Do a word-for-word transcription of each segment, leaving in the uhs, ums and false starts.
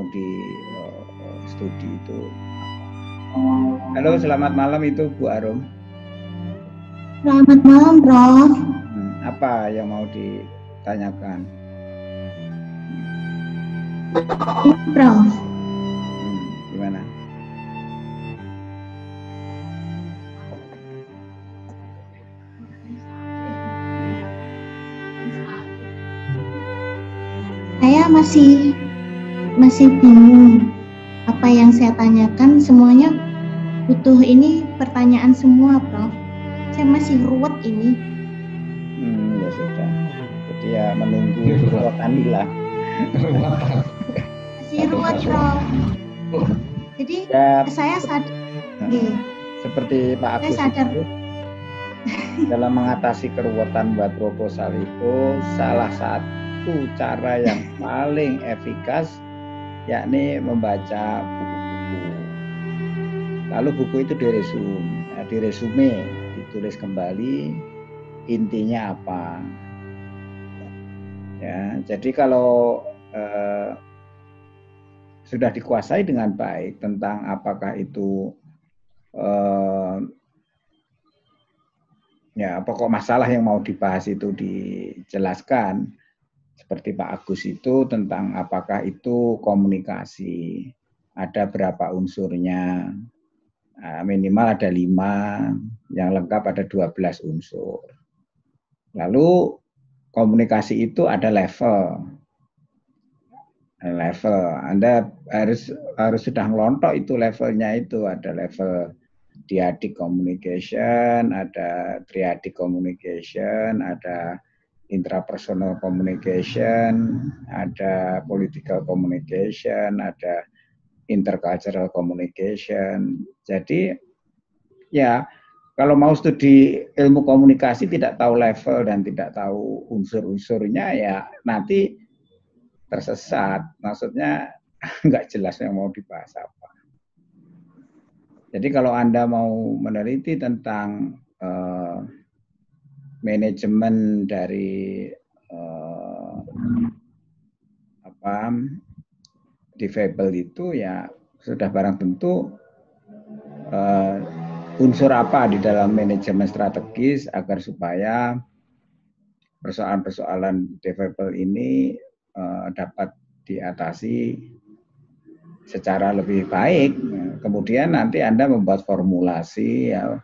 mau di uh, studi itu. Halo, selamat malam itu Bu Arum. Selamat malam, Prof. Hmm, apa yang mau ditanyakan? Prof. Hmm, gimana? Saya masih masih bingung apa yang saya tanyakan, semuanya butuh ini pertanyaan semua, Prof. Saya masih ruwet ini. Hmm, ya sudah. Jadi ya menunggu ruwetan lah. Masih ruwet, Prof. Jadi ya, saya sadar. Nah, seperti Pak Agus sadar. Itu, dalam mengatasi keruwetan buat proposal itu, salah satu cara yang paling efikas yakni membaca buku-buku. Lalu buku itu diresum, diresume, ditulis kembali intinya apa. Ya, jadi kalau eh, sudah dikuasai dengan baik tentang apakah itu eh, ya pokok masalah yang mau dibahas itu dijelaskan. Seperti Pak Agus itu tentang apakah itu komunikasi, ada berapa unsurnya, minimal ada lima, yang lengkap ada dua belas unsur. Lalu komunikasi itu ada level, level Anda harus harus sudah ngelontok itu levelnya itu, ada level dyadic communication, ada triadic communication, ada intrapersonal communication, ada political communication, ada intercultural communication. Jadi ya kalau mau studi ilmu komunikasi tidak tahu level dan tidak tahu unsur-unsurnya ya nanti tersesat. Maksudnya nggak jelas yang mau dibahas apa. Jadi kalau Anda mau meneliti tentang uh, manajemen dari eh, apa difabel itu ya sudah barang tentu eh, unsur apa di dalam manajemen strategis agar supaya persoalan-persoalan difabel ini eh, dapat diatasi secara lebih baik. Kemudian nanti Anda membuat formulasi ya,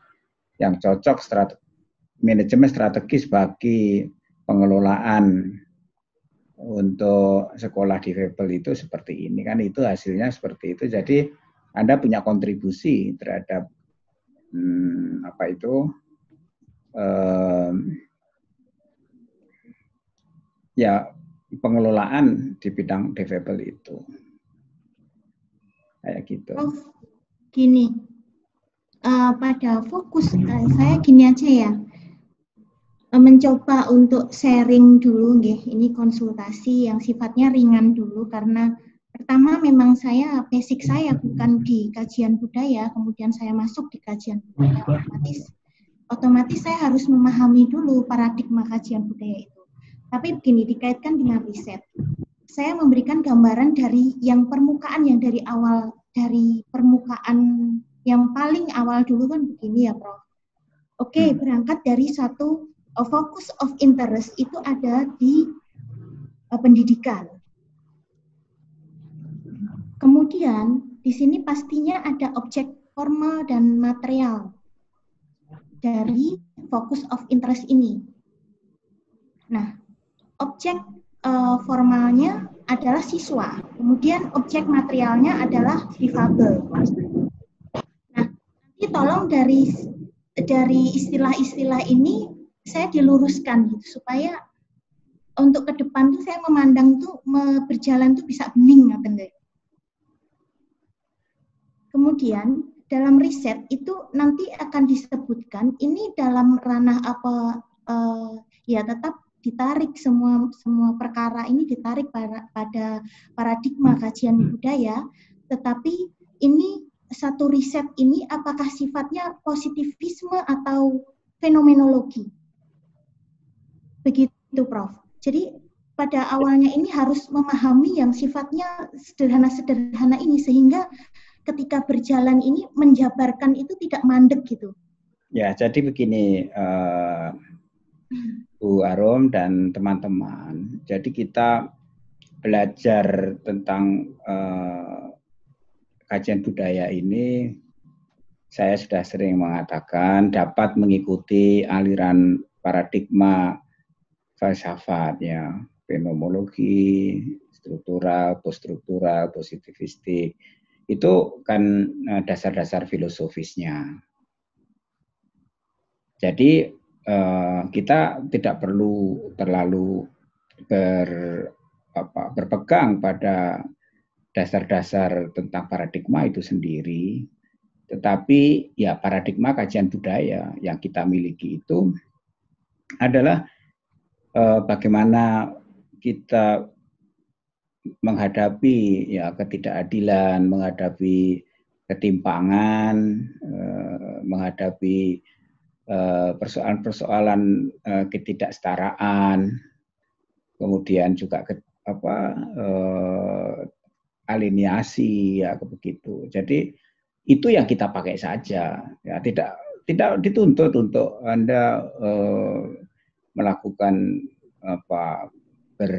yang cocok strategi manajemen strategis bagi pengelolaan untuk sekolah difabel itu seperti ini kan, itu hasilnya seperti itu. Jadi Anda punya kontribusi terhadap hmm, apa itu eh, ya pengelolaan di bidang difabel itu kayak gitu. Oh, gini uh, pada fokus uh, saya gini aja ya. Mencoba untuk sharing dulu, nggih. Ini konsultasi yang sifatnya ringan dulu karena pertama memang saya basic saya bukan di kajian budaya, kemudian saya masuk di kajian budaya otomatis. Otomatis saya harus memahami dulu paradigma kajian budaya itu. Tapi begini dikaitkan dengan riset. Saya memberikan gambaran dari yang permukaan yang dari awal dari permukaan yang paling awal dulu kan begini ya, Prof. Oke, berangkat dari satu fokus of interest itu ada di uh, pendidikan. Kemudian di sini pastinya ada objek formal dan material dari fokus of interest ini. Nah, objek uh, formalnya adalah siswa, kemudian objek materialnya adalah difabel. Nah, nanti tolong dari dari istilah-istilah ini saya diluruskan gitu supaya untuk ke depan tuh saya memandang tuh berjalan tuh bisa bening apa enggak. Kemudian dalam riset itu nanti akan disebutkan ini dalam ranah apa eh, ya tetap ditarik semua semua perkara ini ditarik pada, pada paradigma kajian budaya, tetapi ini satu riset ini apakah sifatnya positivisme atau fenomenologi. Begitu, Prof. Jadi pada awalnya ini harus memahami yang sifatnya sederhana-sederhana ini, sehingga ketika berjalan ini menjabarkan itu tidak mandek gitu. Ya, jadi begini uh, Bu Arum dan teman-teman, jadi kita belajar tentang uh, kajian budaya ini, saya sudah sering mengatakan dapat mengikuti aliran paradigma falsafat ya, fenomenologi, struktural, poststruktural, positivistik. Itu kan dasar-dasar filosofisnya. Jadi kita tidak perlu terlalu ber, apa, berpegang pada dasar-dasar tentang paradigma itu sendiri. Tetapi ya paradigma kajian budaya yang kita miliki itu adalah bagaimana kita menghadapi ya ketidakadilan, menghadapi ketimpangan, eh, menghadapi persoalan-persoalan eh, eh, ketidaksetaraan, kemudian juga ke, apa eh, alineasi ya begitu. Jadi itu yang kita pakai saja ya, tidak tidak dituntut untuk Anda eh, melakukan apa ber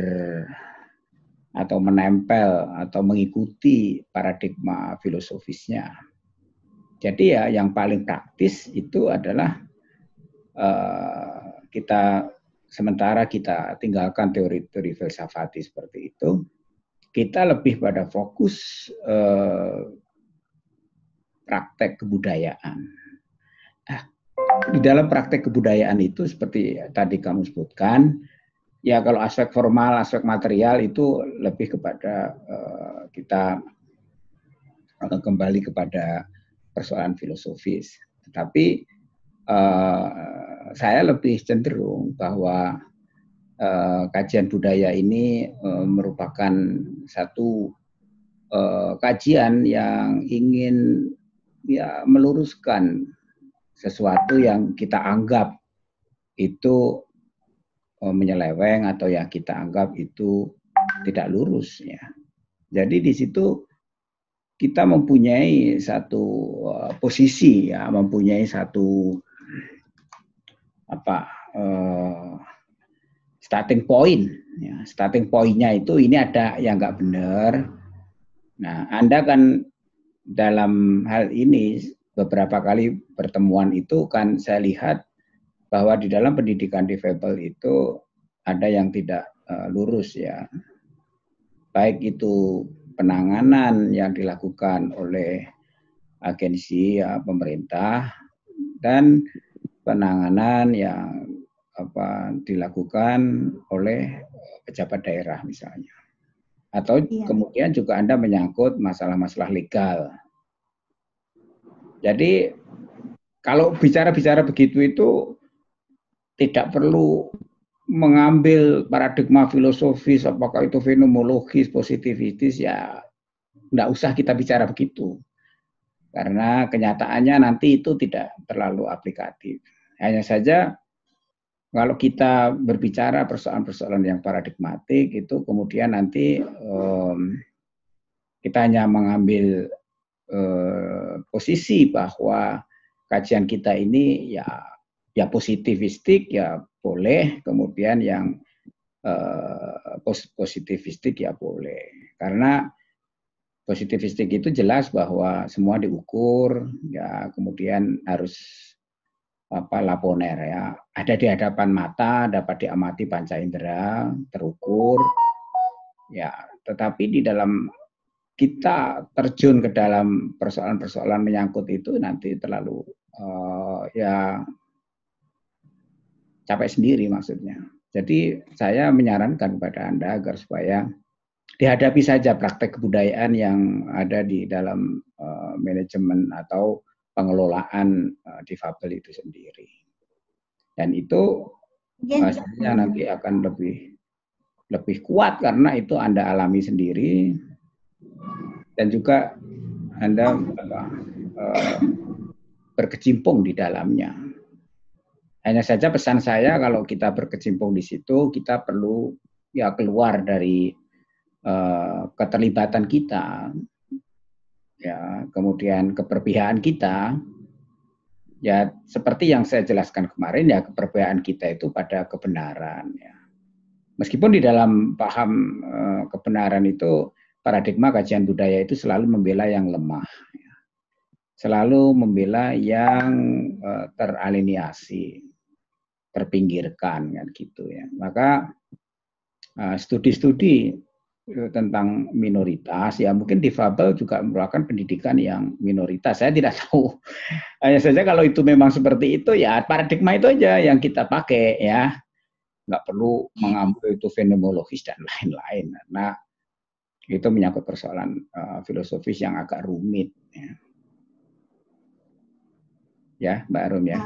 atau menempel atau mengikuti paradigma filosofisnya. Jadi ya yang paling praktis itu adalah uh, kita sementara kita tinggalkan teori-teori filsafati seperti itu, kita lebih pada fokus uh, praktek kebudayaan. Nah, di dalam praktek kebudayaan itu seperti tadi kamu sebutkan, ya kalau aspek formal, aspek material itu lebih kepada uh, kita uh, kembali kepada persoalan filosofis. Tetapi uh, saya lebih cenderung bahwa uh, kajian budaya ini uh, merupakan satu uh, kajian yang ingin ya meluruskan sesuatu yang kita anggap itu menyeleweng atau yang kita anggap itu tidak lurus ya. Jadi di situ kita mempunyai satu uh, posisi ya, mempunyai satu apa uh, starting point ya. Starting point-nya itu ini ada yang nggak benar. Nah, Anda kan dalam hal ini beberapa kali pertemuan itu kan saya lihat bahwa di dalam pendidikan difabel itu ada yang tidak uh, lurus ya. Baik itu penanganan yang dilakukan oleh agensi ya, pemerintah, dan penanganan yang apa dilakukan oleh pejabat daerah misalnya. Atau iya. Kemudian juga Anda menyangkut masalah-masalah legal. Jadi kalau bicara-bicara begitu itu tidak perlu mengambil paradigma filosofis, apakah itu fenomenologis, positivistis, ya tidak usah kita bicara begitu. Karena kenyataannya nanti itu tidak terlalu aplikatif. Hanya saja kalau kita berbicara persoalan-persoalan yang paradigmatik, itu kemudian nanti um, kita hanya mengambil uh, posisi bahwa kajian kita ini ya ya positivistik ya boleh, kemudian yang eh, positivistik ya boleh. Karena positivistik itu jelas bahwa semua diukur, ya kemudian harus apa laponer ya. Ada di hadapan mata, dapat diamati panca indera, terukur. Ya, tetapi di dalam kita terjun ke dalam persoalan-persoalan menyangkut itu nanti terlalu eh, ya capek sendiri maksudnya. Jadi saya menyarankan kepada Anda agar supaya dihadapi saja praktek kebudayaan yang ada di dalam uh, manajemen atau pengelolaan uh, difabel itu sendiri. Dan itu pastinya ya, nanti akan lebih lebih kuat karena itu Anda alami sendiri dan juga Anda uh, berkecimpung di dalamnya. Hanya saja pesan saya kalau kita berkecimpung di situ, kita perlu ya keluar dari uh, keterlibatan kita, ya kemudian keberpihakan kita, ya seperti yang saya jelaskan kemarin, ya keberpihakan kita itu pada kebenaran. Ya. Meskipun di dalam paham uh, kebenaran itu paradigma kajian budaya itu selalu membela yang lemah, ya. Selalu membela yang uh, teralienasi, terpinggirkan, kan gitu ya. Maka studi-studi uh, tentang minoritas, ya mungkin difabel juga merupakan pendidikan yang minoritas. Saya tidak tahu. Hanya saja kalau itu memang seperti itu, ya paradigma itu aja yang kita pakai, ya. Nggak perlu mengambil itu fenomenologis dan lain-lain. Nah, itu menyangkut persoalan uh, filosofis yang agak rumit. Ya, ya Mbak Arum ya.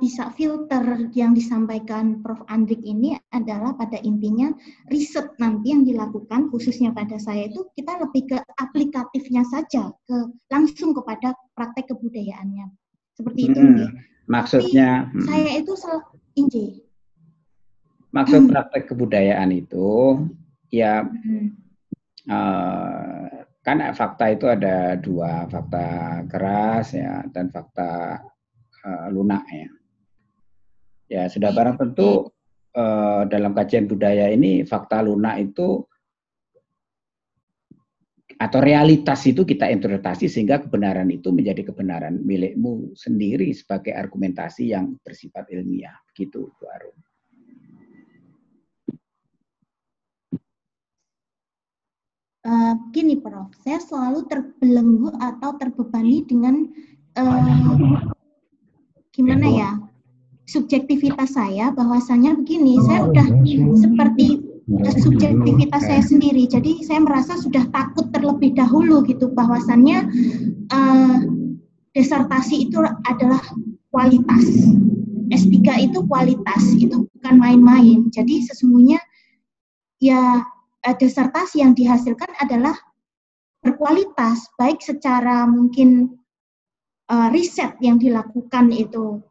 Bisa filter yang disampaikan Profesor Andrik ini adalah pada intinya riset nanti yang dilakukan khususnya pada saya itu kita lebih ke aplikatifnya saja, ke langsung kepada praktek kebudayaannya seperti itu. Hmm, maksudnya Tapi saya itu selalu inji. Maksud praktek kebudayaan itu ya hmm. uh, kan fakta itu ada dua, fakta keras ya dan fakta uh, lunak ya. Ya, sudah barang tentu eh, dalam kajian budaya ini fakta lunak itu atau realitas itu kita interpretasi sehingga kebenaran itu menjadi kebenaran milikmu sendiri sebagai argumentasi yang bersifat ilmiah. Begitu, Bu Arum. Uh, gini, Prof. Saya selalu terbelenggu atau terbebani dengan uh, gimana ya? subjektivitas saya, bahwasanya begini, saya udah seperti subjektivitas saya sendiri, jadi saya merasa sudah takut terlebih dahulu gitu, bahwasannya eh, desertasi itu adalah kualitas, S tiga itu kualitas, itu bukan main-main, jadi sesungguhnya ya desertasi yang dihasilkan adalah berkualitas, baik secara mungkin eh, riset yang dilakukan itu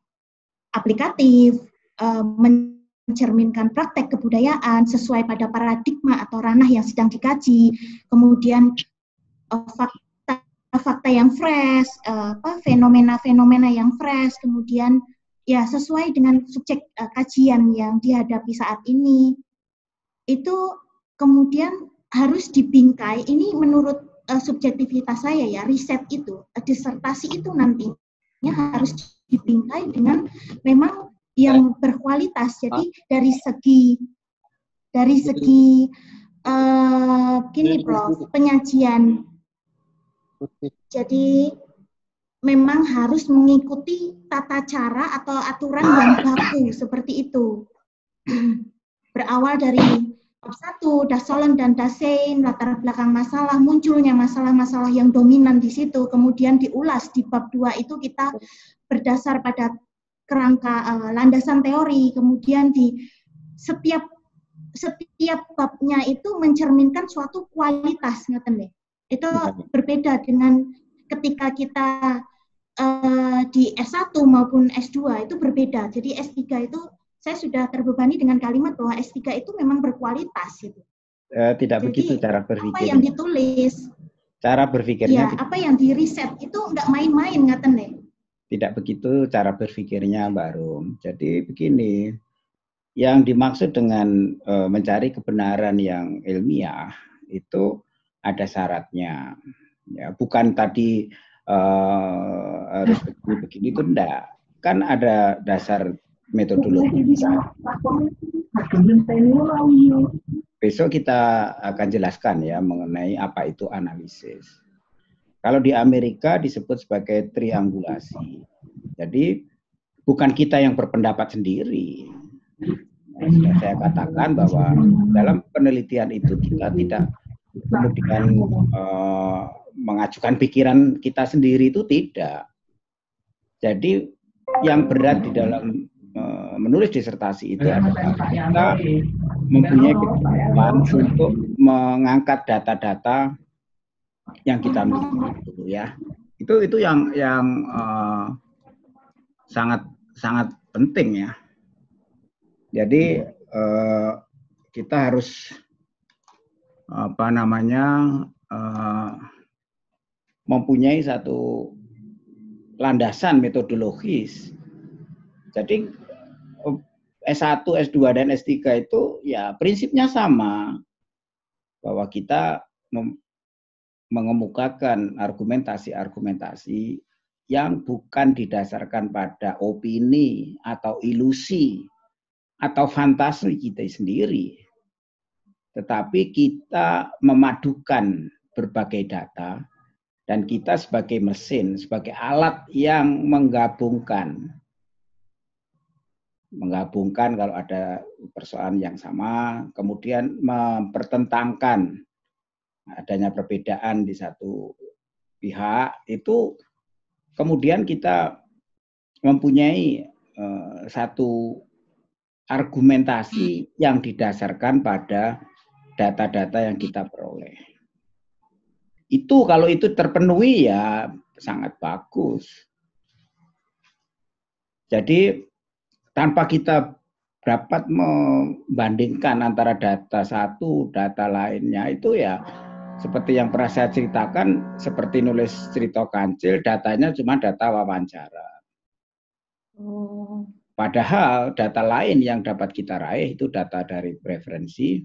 aplikatif, mencerminkan praktek kebudayaan sesuai pada paradigma atau ranah yang sedang dikaji, kemudian fakta-fakta yang fresh, fenomena-fenomena yang fresh, kemudian ya sesuai dengan subjek kajian yang dihadapi saat ini, itu kemudian harus dibingkai. Ini menurut subjektivitas saya ya, riset itu, disertasi itu nantinya harus dibingkai dengan memang yang berkualitas. Jadi dari segi dari segi uh, gini Prof, penyajian. Jadi memang harus mengikuti tata cara atau aturan yang baku seperti itu. Berawal dari bab satu, dasolon dan dasein, latar belakang masalah, munculnya masalah-masalah yang dominan di situ, kemudian diulas di bab dua itu kita berdasar pada kerangka uh, landasan teori, kemudian di setiap setiap babnya itu mencerminkan suatu kualitas, ngeten deh. Itu berbeda dengan ketika kita uh, di S satu maupun S dua itu berbeda. Jadi S tiga itu saya sudah terbebani dengan kalimat bahwa S tiga itu memang berkualitas itu. Eh, tidak. Jadi, begitu cara berpikir. Apa yang ditulis? Cara berpikirnya. Ya, apa yang di riset itu nggak main-main, ngaten deh. Tidak begitu cara berpikirnya, Mbak Arum. Jadi begini, yang dimaksud dengan e, mencari kebenaran yang ilmiah itu ada syaratnya. Ya, bukan tadi e, harus begini-begini itu enggak. Kan ada dasar metodologi. Besok kita akan jelaskan ya mengenai apa itu analisis. Kalau di Amerika disebut sebagai triangulasi. Jadi bukan kita yang berpendapat sendiri. Nah, sudah saya katakan bahwa dalam penelitian itu kita tidak kemudian eh, mengajukan pikiran kita sendiri, itu tidak. Jadi yang berat di dalam eh, menulis disertasi itu adalah kita mempunyai kemampuan untuk mengangkat data-data yang kita miliki, ya. Itu itu yang yang eh, sangat sangat penting, ya. Jadi eh, kita harus apa namanya eh, mempunyai satu landasan metodologis. Jadi S satu, S dua, dan S tiga itu ya prinsipnya sama, bahwa kita mengemukakan argumentasi-argumentasi yang bukan didasarkan pada opini atau ilusi atau fantasi kita sendiri, tetapi kita memadukan berbagai data. Dan kita sebagai mesin, sebagai alat yang menggabungkan. Menggabungkan kalau ada persoalan yang sama, kemudian mempertentangkan adanya perbedaan di satu pihak, itu kemudian kita mempunyai eh, satu argumentasi yang didasarkan pada data-data yang kita peroleh. Itu kalau itu terpenuhi ya sangat bagus. Jadi tanpa kita dapat membandingkan antara data satu data lainnya, itu ya seperti yang pernah saya ceritakan, seperti nulis cerita kancil, datanya cuma data wawancara. Padahal data lain yang dapat kita raih itu data dari preferensi,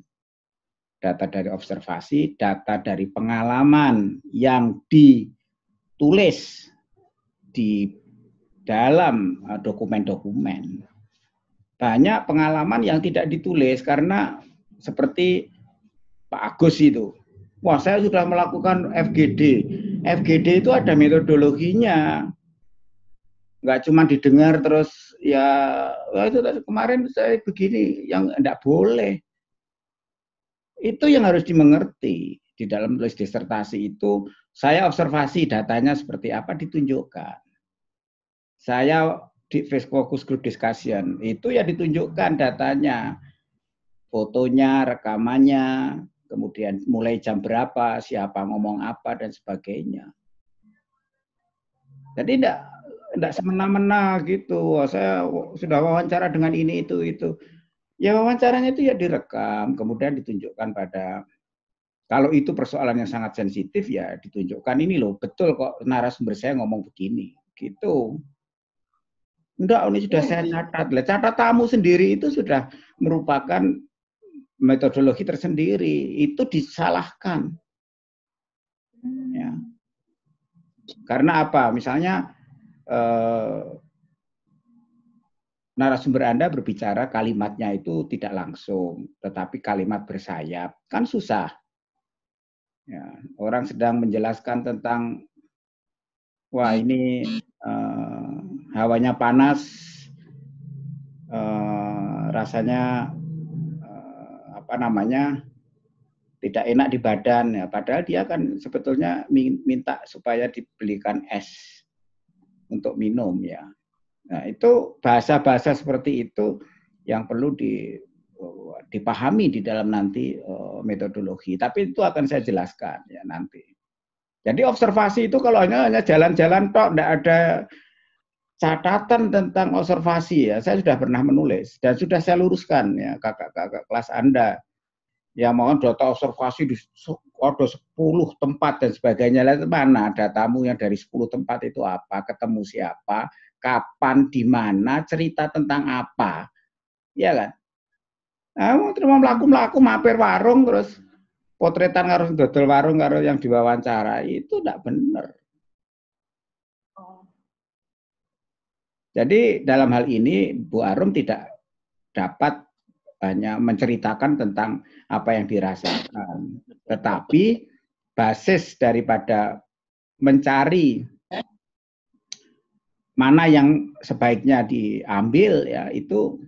data dari observasi, data dari pengalaman yang ditulis di dalam dokumen-dokumen. Banyak pengalaman yang tidak ditulis karena seperti Pak Agus itu. Wah, saya sudah melakukan F G D. F G D itu ada metodologinya. Nggak cuma didengar terus, ya itu kemarin saya begini, yang nggak boleh. Itu yang harus dimengerti di dalam tulis disertasi itu. Saya observasi datanya seperti apa ditunjukkan. Saya di focus group discussion itu ya ditunjukkan datanya, fotonya, rekamannya, kemudian mulai jam berapa, siapa ngomong apa dan sebagainya. Jadi tidak tidak semena-mena gitu. Saya sudah wawancara dengan ini itu itu. Ya wawancaranya itu ya direkam, kemudian ditunjukkan pada, kalau itu persoalan yang sangat sensitif ya ditunjukkan, ini loh betul kok narasumber saya ngomong begini, gitu. Enggak, ini sudah saya catat. Catat tamu sendiri itu sudah merupakan metodologi tersendiri, itu disalahkan. Ya. Karena apa? Misalnya, eh, narasumber Anda berbicara kalimatnya itu tidak langsung, tetapi kalimat bersayap. Kan susah. Ya, orang sedang menjelaskan tentang, wah ini eh, hawanya panas, eh, rasanya, eh, apa namanya, tidak enak di badan. Ya, padahal dia kan sebetulnya minta supaya dibelikan es untuk minum, ya. Nah, itu bahasa-bahasa seperti itu yang perlu di, dipahami di dalam nanti uh, metodologi. Tapi itu akan saya jelaskan ya nanti. Jadi observasi itu kalau hanya hanya jalan-jalan tok, tidak ada catatan tentang observasi ya. Saya sudah pernah menulis dan sudah saya luruskan ya kakak-kakak kelas Anda. Ya mohon data observasi di ada sepuluh tempat dan sebagainya. Lihat mana datamu yang dari sepuluh tempat itu apa, ketemu siapa, kapan, di mana, cerita tentang apa, ya kan? Kamu nah, terima melaku-melaku mampir warung terus potretan harus dodol warung harus yang diwawancara, itu tidak benar. Jadi dalam hal ini Bu Arum tidak dapat hanya menceritakan tentang apa yang dirasakan, tetapi basis daripada mencari mana yang sebaiknya diambil ya itu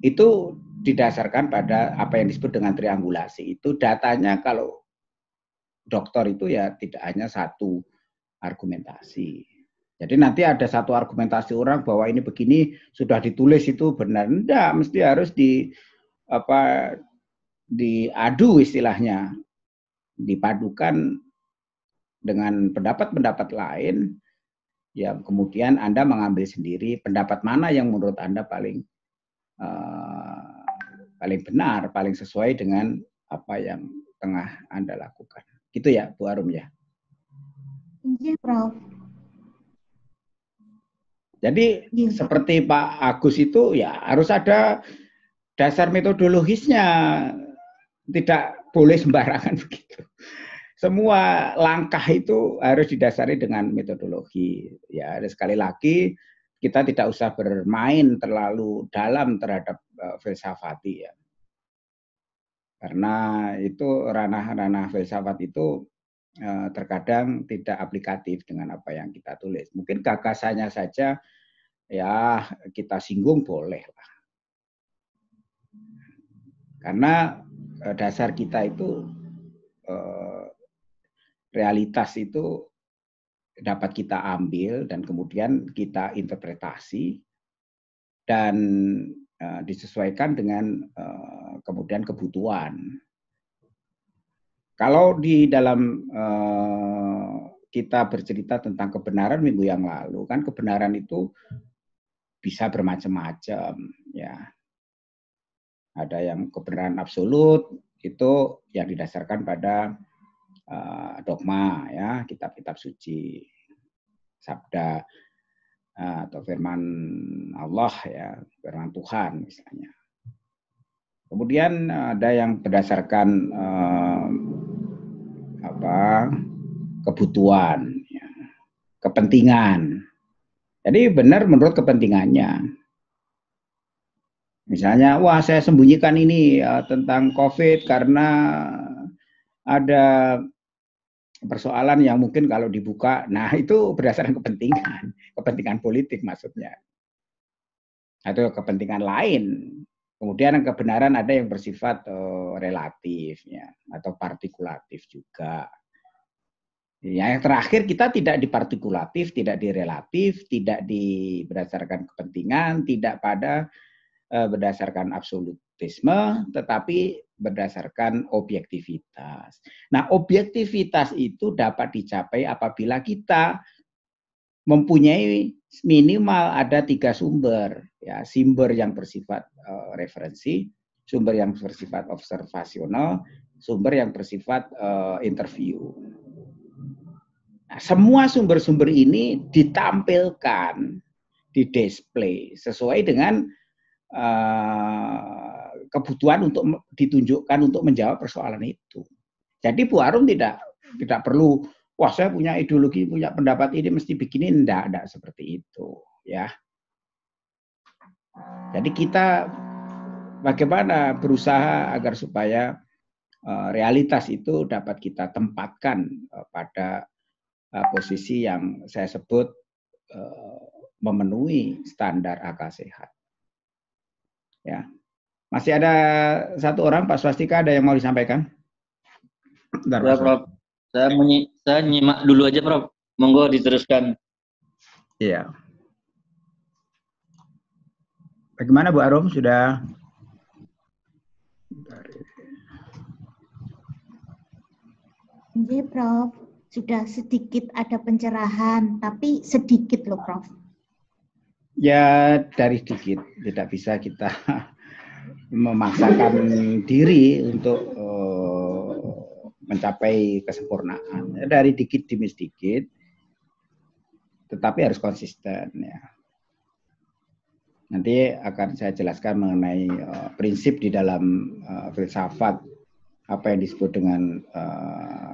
itu didasarkan pada apa yang disebut dengan triangulasi. Itu datanya kalau dokter itu ya tidak hanya satu argumentasi. Jadi nanti ada satu argumentasi orang bahwa ini begini sudah ditulis itu benar, enggak, mesti harus di apa diadu istilahnya, dipadukan dengan pendapat-pendapat lain. Ya, kemudian Anda mengambil sendiri pendapat mana yang menurut Anda paling uh, paling benar, paling sesuai dengan apa yang tengah Anda lakukan. Gitu ya, Bu Arum ya. Iya, Prof. Jadi ya, seperti Pak Agus itu ya harus ada dasar metodologisnya. Tidak boleh sembarangan begitu. Semua langkah itu harus didasari dengan metodologi. Ya, sekali lagi kita tidak usah bermain terlalu dalam terhadap uh, filsafati ya. Karena itu ranah-ranah filsafat itu uh, terkadang tidak aplikatif dengan apa yang kita tulis. Mungkin gagasannya saja ya kita singgung boleh lah. Karena uh, dasar kita itu uh, realitas itu dapat kita ambil dan kemudian kita interpretasi dan uh, disesuaikan dengan uh, kemudian kebutuhan. Kalau di dalam uh, kita bercerita tentang kebenaran minggu yang lalu, kan kebenaran itu bisa bermacam-macam ya. Ada yang kebenaran absolut itu yang didasarkan pada Uh, dogma ya, kitab-kitab suci, sabda uh, atau firman Allah ya, firman Tuhan misalnya. Kemudian ada yang berdasarkan uh, apa kebutuhan ya, kepentingan. Jadi benar menurut kepentingannya. Misalnya, wah saya sembunyikan ini uh, tentang COVID karena ada persoalan yang mungkin kalau dibuka, nah itu berdasarkan kepentingan, kepentingan politik maksudnya. Atau kepentingan lain. Kemudian kebenaran ada yang bersifat uh, relatif, ya, atau partikulatif juga. Ya, yang terakhir kita tidak di partikulatif, tidak di relatif, tidak di berdasarkan kepentingan, tidak pada uh, berdasarkan absolutisme, tetapi berdasarkan objektivitas. Nah, objektivitas itu dapat dicapai apabila kita mempunyai minimal ada tiga sumber, ya, sumber yang bersifat uh, referensi, sumber yang bersifat observasional, sumber yang bersifat uh, interview. Nah, semua sumber-sumber ini ditampilkan, didisplay sesuai dengan uh, kebutuhan untuk ditunjukkan untuk menjawab persoalan itu. Jadi Bu Arum tidak tidak perlu, wah saya punya ideologi, punya pendapat ini mesti begini, enggak, enggak seperti itu, ya. Jadi kita bagaimana berusaha agar supaya uh, realitas itu dapat kita tempatkan uh, pada uh, posisi yang saya sebut uh, memenuhi standar akal sehat, ya. Masih ada satu orang, Pak Swastika, ada yang mau disampaikan? Bentar, ya, Prof. Saya, menyi saya nyimak dulu aja, Prof. Monggo diteruskan. Iya. Bagaimana, Bu Arum? Sudah? Iya, Prof. Sudah sedikit ada pencerahan, tapi sedikit loh, Prof. Ya, dari sedikit. Tidak bisa kita memaksakan diri untuk uh, mencapai kesempurnaan. Dari dikit demi sedikit, tetapi harus konsisten ya. Nanti akan saya jelaskan mengenai uh, prinsip di dalam uh, filsafat apa yang disebut dengan uh,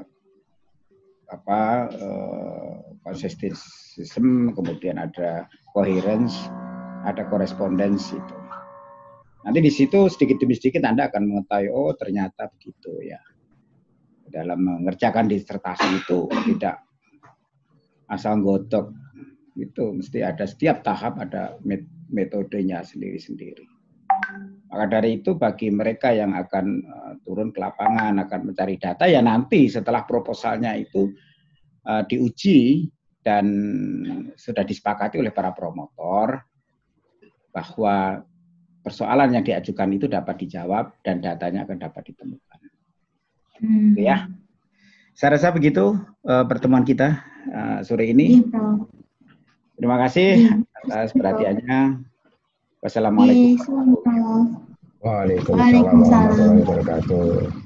apa uh, konsistensiism, kemudian ada coherence, ada korespondensi itu. Nanti di situ sedikit demi sedikit Anda akan mengetahui, oh ternyata begitu ya. Dalam mengerjakan disertasi itu tidak asal godok Itu mesti ada, setiap tahap ada metodenya sendiri-sendiri. Maka dari itu bagi mereka yang akan turun ke lapangan, akan mencari data, ya nanti setelah proposalnya itu uh, diuji dan sudah disepakati oleh para promotor bahwa persoalan yang diajukan itu dapat dijawab dan datanya akan dapat ditemukan. Hmm. Ya, saya rasa begitu uh, pertemuan kita uh, sore ini. Ya, terima kasih atas perhatiannya. Wassalamualaikum warahmatullahi wabarakatuh. Waalaikumsalam warahmatullahi wabarakatuh.